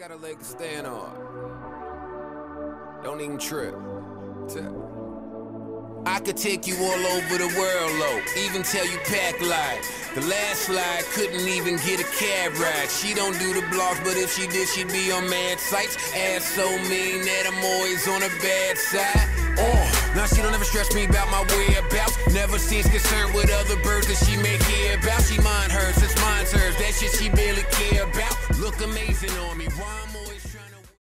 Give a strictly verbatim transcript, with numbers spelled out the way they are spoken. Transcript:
got a leg to stand on. Don't even trip. Tip. I could take you all over the world, low. Even tell you pack light. The last slide couldn't even get a cab ride. She don't do the blogs, but if she did, she'd be on mad sites. Ass so mean that I'm always on the bad side. Oh, now she don't ever stress me about my whereabouts. Never seems concerned with other birds that she may care about. She mind hers, it's mine's hers. That shit she barely care about. Look amazing on me. Why I'm